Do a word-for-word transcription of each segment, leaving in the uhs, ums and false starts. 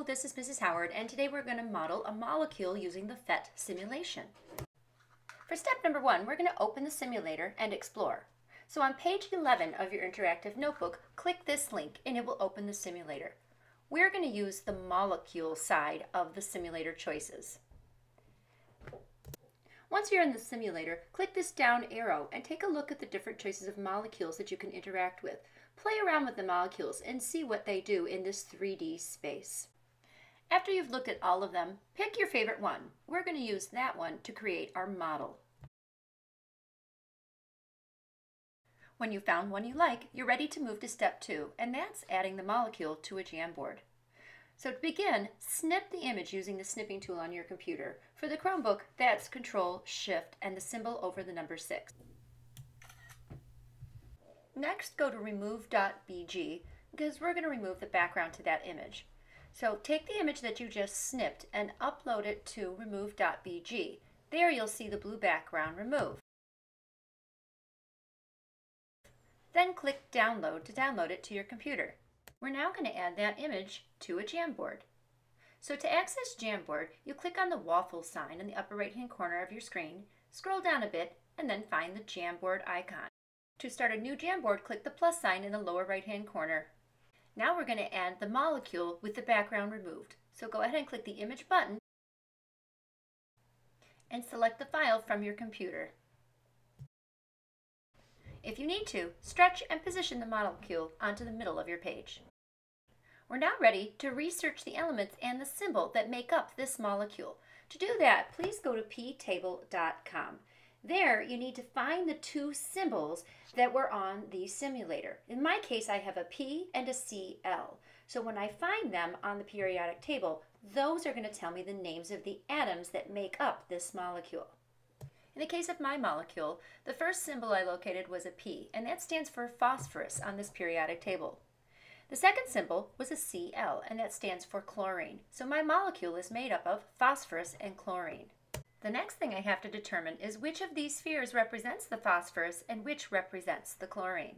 Hello, this is Missus Howard, and today we're going to model a molecule using the P H E T simulation. For step number one, we're going to open the simulator and explore. So on page eleven of your interactive notebook, click this link and it will open the simulator. We're going to use the molecule side of the simulator choices. Once you're in the simulator, click this down arrow and take a look at the different choices of molecules that you can interact with. Play around with the molecules and see what they do in this three D space. After you've looked at all of them, pick your favorite one. We're going to use that one to create our model. When you found one you like, you're ready to move to step two, and that's adding the molecule to a Jamboard. So to begin, snip the image using the snipping tool on your computer. For the Chromebook, that's control shift and the symbol over the number six. Next, go to remove dot B G because we're going to remove the background to that image. So take the image that you just snipped and upload it to remove dot B G. There you'll see the blue background removed. Then click download to download it to your computer. We're now going to add that image to a Jamboard. So to access Jamboard, you click on the waffle sign in the upper right hand corner of your screen, scroll down a bit, and then find the Jamboard icon. To start a new Jamboard, click the plus sign in the lower right hand corner. Now we're going to add the molecule with the background removed. So go ahead and click the image button and select the file from your computer. If you need to, stretch and position the molecule onto the middle of your page. We're now ready to research the elements and the symbol that make up this molecule. To do that, please go to p table dot com. There, you need to find the two symbols that were on the simulator. In my case, I have a P and a C L. So when I find them on the periodic table, those are going to tell me the names of the atoms that make up this molecule. In the case of my molecule, the first symbol I located was a P, and that stands for phosphorus on this periodic table. The second symbol was a C L, and that stands for chlorine. So my molecule is made up of phosphorus and chlorine. The next thing I have to determine is which of these spheres represents the phosphorus and which represents the chlorine.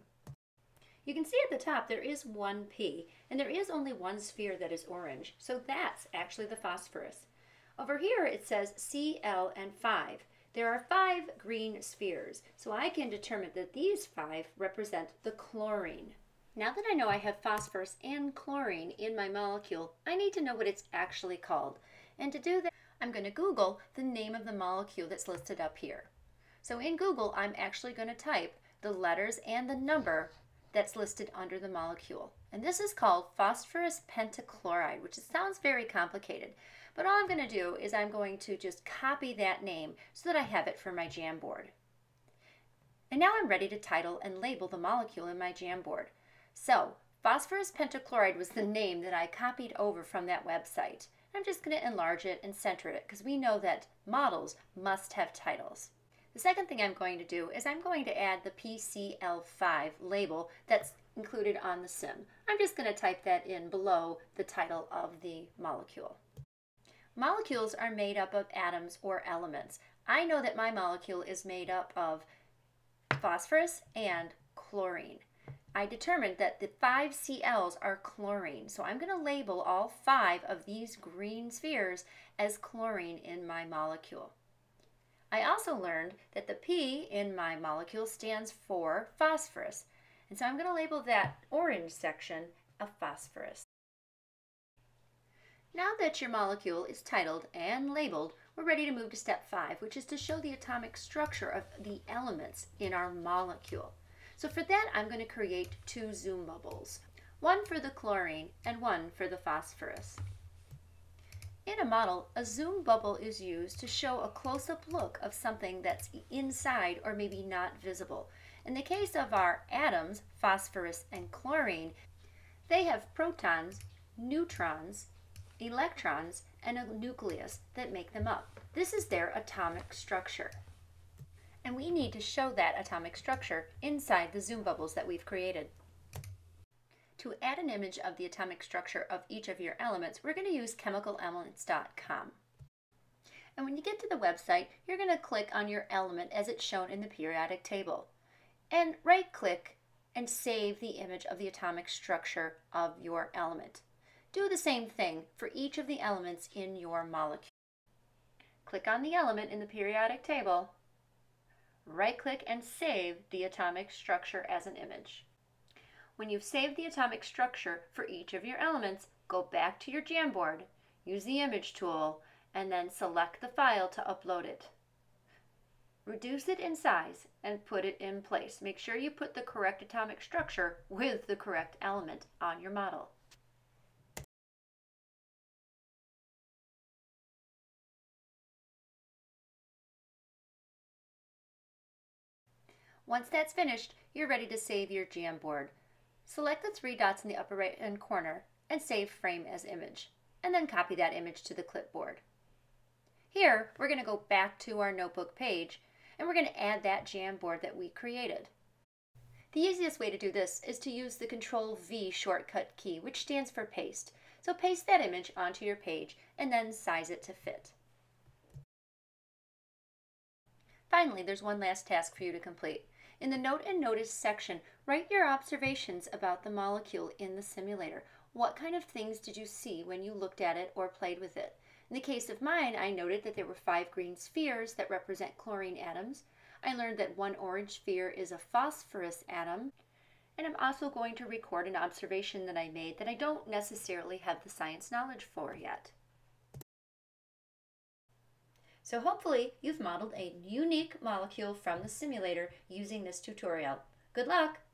You can see at the top there is one P, and there is only one sphere that is orange, so that's actually the phosphorus. Over here it says C L and five. There are five green spheres, so I can determine that these five represent the chlorine. Now that I know I have phosphorus and chlorine in my molecule, I need to know what it's actually called. And to do that, I'm going to Google the name of the molecule that's listed up here. So in Google, I'm actually going to type the letters and the number that's listed under the molecule. And this is called phosphorus pentachloride, which sounds very complicated. But all I'm going to do is I'm going to just copy that name so that I have it for my Jamboard. And now I'm ready to title and label the molecule in my Jamboard. So phosphorus pentachloride was the name that I copied over from that website. I'm just going to enlarge it and center it because we know that models must have titles. The second thing I'm going to do is I'm going to add the P C L five label that's included on the sim. I'm just going to type that in below the title of the molecule. Molecules are made up of atoms or elements. I know that my molecule is made up of phosphorus and chlorine. I determined that the five C Ls are chlorine, so I'm going to label all five of these green spheres as chlorine in my molecule. I also learned that the P in my molecule stands for phosphorus, and so I'm going to label that orange section a phosphorus. Now that your molecule is titled and labeled, we're ready to move to step five, which is to show the atomic structure of the elements in our molecule. So for that, I'm going to create two zoom bubbles, one for the chlorine and one for the phosphorus. In a model, a zoom bubble is used to show a close-up look of something that's inside or maybe not visible. In the case of our atoms, phosphorus and chlorine, they have protons, neutrons, electrons, and a nucleus that make them up. This is their atomic structure. And we need to show that atomic structure inside the zoom bubbles that we've created. To add an image of the atomic structure of each of your elements, we're going to use chemical elements dot com. And when you get to the website, you're going to click on your element as it's shown in the periodic table. And right-click and save the image of the atomic structure of your element. Do the same thing for each of the elements in your molecule. Click on the element in the periodic table, right-click and save the atomic structure as an image. When you've saved the atomic structure for each of your elements, go back to your Jamboard, use the image tool, and then select the file to upload it. Reduce it in size and put it in place. Make sure you put the correct atomic structure with the correct element on your model. Once that's finished, you're ready to save your Jamboard. Select the three dots in the upper right-hand corner and save frame as image, and then copy that image to the clipboard. Here, we're going to go back to our notebook page, and we're going to add that Jamboard that we created. The easiest way to do this is to use the control V shortcut key, which stands for paste. So paste that image onto your page, and then size it to fit. Finally, there's one last task for you to complete. In the Note and Notice section, write your observations about the molecule in the simulator. What kind of things did you see when you looked at it or played with it? In the case of mine, I noted that there were five green spheres that represent chlorine atoms. I learned that one orange sphere is a phosphorus atom. And I'm also going to record an observation that I made that I don't necessarily have the science knowledge for yet. So hopefully you've modeled a unique molecule from the simulator using this tutorial. Good luck!